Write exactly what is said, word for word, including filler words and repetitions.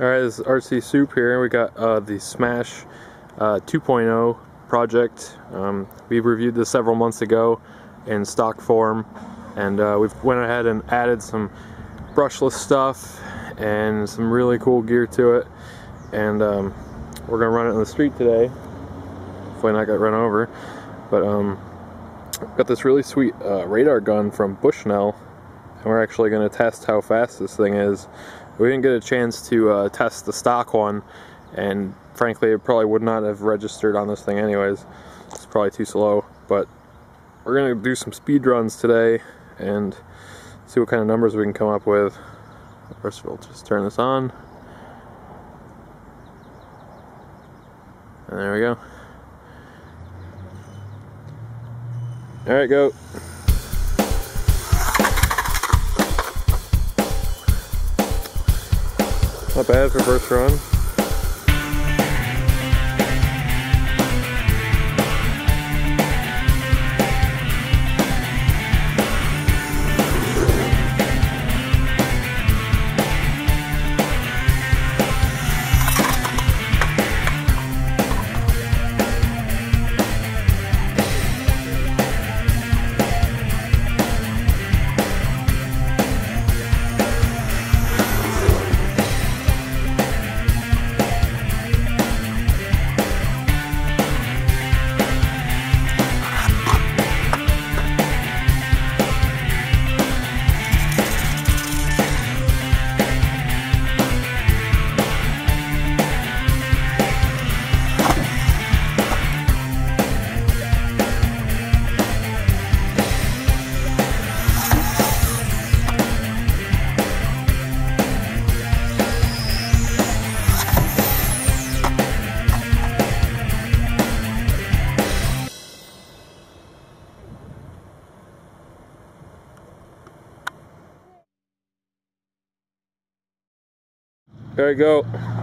Alright, this is R C Soup here. We got uh, the Smash uh, two point oh project. Um, we reviewed this several months ago in stock form, and uh, we've went ahead and added some brushless stuff and some really cool gear to it, and um, we're gonna run it in the street today. Hopefully not get run over, but um, got this really sweet uh, radar gun from Bushnell, and we're actually gonna test how fast this thing is. We didn't get a chance to uh, test the stock one, and frankly it probably would not have registered on this thing anyways. It's probably too slow, but we're gonna do some speed runs today and see what kind of numbers we can come up with. First of all, just turn this on. And there we go. Alright, go. Not bad for first run. There you go.